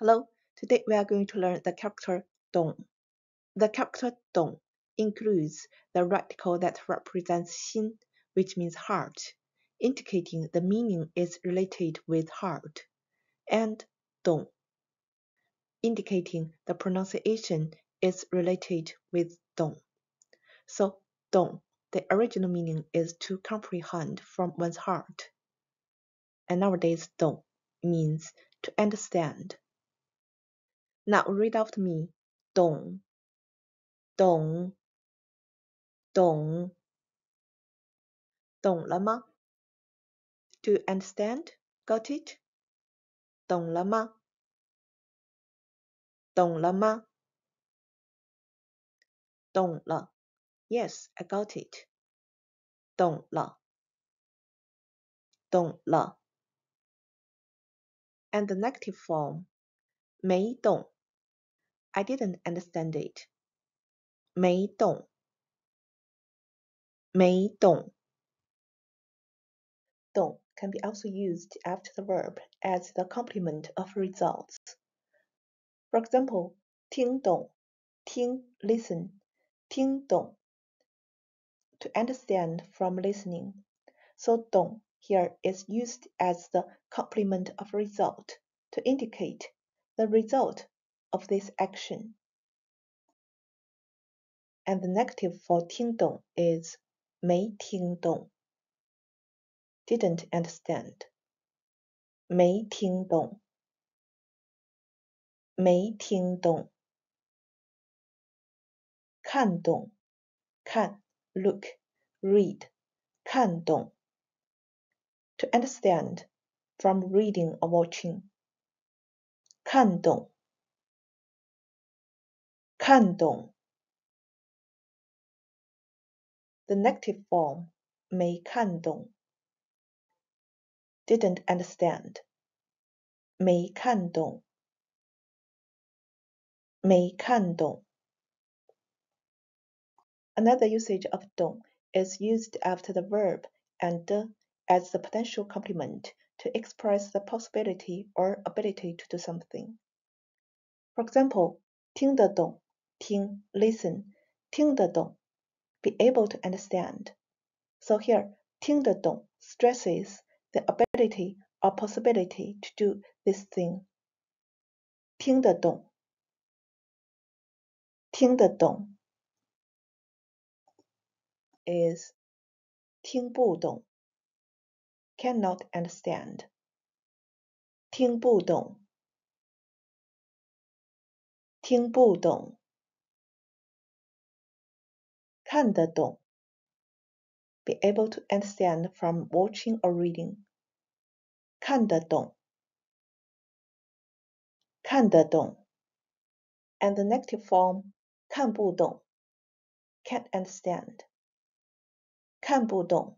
Hello, today we are going to learn the character dong. The character dong includes the radical that represents xin, which means heart, indicating the meaning is related with heart, and dong, indicating the pronunciation is related with dong. So dong, the original meaning is to comprehend from one's heart. And nowadays dong means to understand. Now read after me, dong, dong, dong. 懂了吗? Do you understand? Got it? 懂了吗? 懂了吗? 懂了. Yes, I got it. 懂了. 懂了. And the negative form, 没懂. I didn't understand it. 没懂，没懂。懂 can be also used after the verb as the complement of results. For example, 听懂，听 listen, 听懂 to understand from listening. So 懂 here is used as the complement of result to indicate the result of this action. And the negative for 听懂 is 没听懂, didn't understand. 没听懂, 没听懂. 看懂, 看 look, read, 看懂 to understand from reading or watching. 看懂, 看懂. The negative form, 没看懂, didn't understand. 没看懂, 没看懂. Another usage of 懂 is used after the verb and 的 as the potential complement to express the possibility or ability to do something. For example, 听得懂, 听 listen, 听得懂, be able to understand. So here, 听得懂 stresses the ability or possibility to do this thing. 听得懂, 听得懂 is 听不懂, cannot understand. 听不懂, 听不懂。看得懂, be able to understand from watching or reading. 看得懂, 看得懂. And the negative form, 看不懂, can't understand. 看不懂,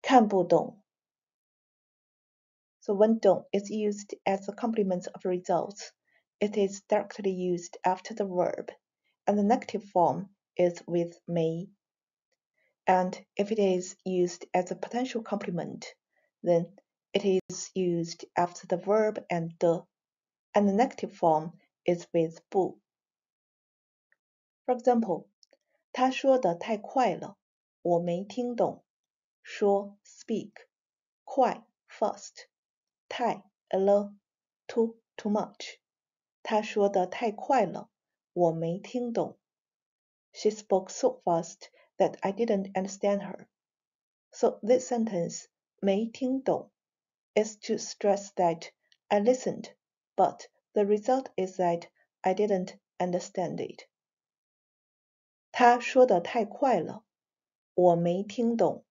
看不懂. So when 懂 is used as the complement of results, it is directly used after the verb, and the negative form is with 没. And if it is used as a potential complement, then it is used after the verb and 的, and the negative form is with 不. For example, 他说得太快了，我没听懂。说 speak, 快 fast, 太 了 too much. 他说得太快了。我没听懂. She spoke so fast that I didn't understand her. So this sentence, 没听懂, is to stress that I listened, but the result is that I didn't understand it. 他说得太快了，我没听懂。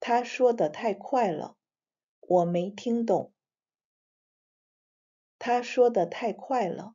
他说得太快了，我没听懂。他说得太快了。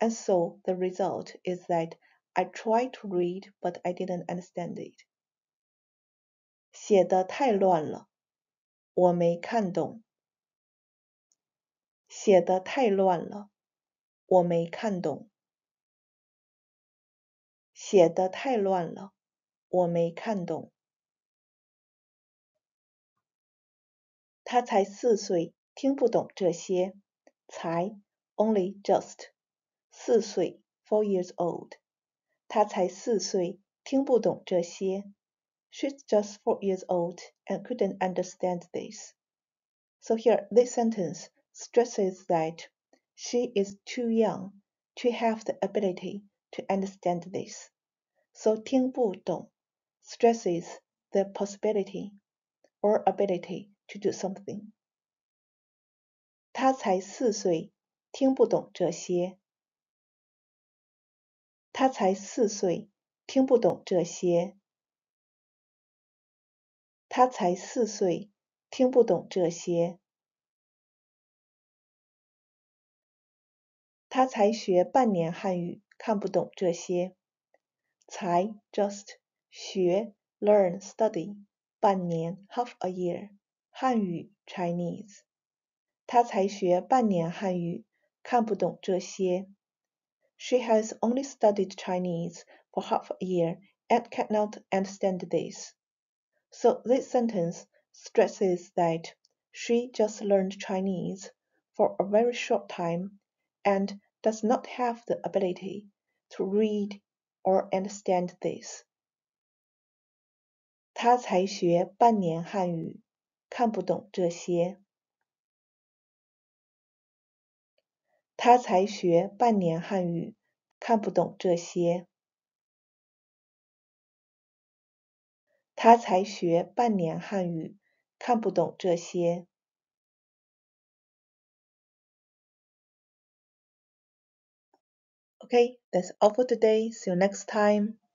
and so the result is that I tried to read, but I didn't understand it. 写得太乱了，我没看懂。写得太乱了，我没看懂。写得太乱了，我没看懂。他才4岁，听不懂这些。才 only just 4岁 4 years old。他才4岁，听不懂这些。She's just 4 years old and couldn't understand this. So here, this sentence stresses that she is too young to have the ability to understand this. So 听不懂 stresses the possibility or ability to do something. 他才4岁，听不懂这些。他才4岁，听不懂这些。他才4岁，听不懂这些。他才学半年汉语，看不懂这些。才 just 学 learn study 半年 half a year 汉语 Chinese。他才学半年汉语，看不懂这些。She has only studied Chinese for half a year and cannot understand this. So this sentence stresses that she just learned Chinese for a very short time and does not have the ability to read or understand this. 她才学半年汉语，看不懂这些。她才学半年汉语，看不懂这些。他才学半年汉语，看不懂这些。Okay, that's all for today. See you next time.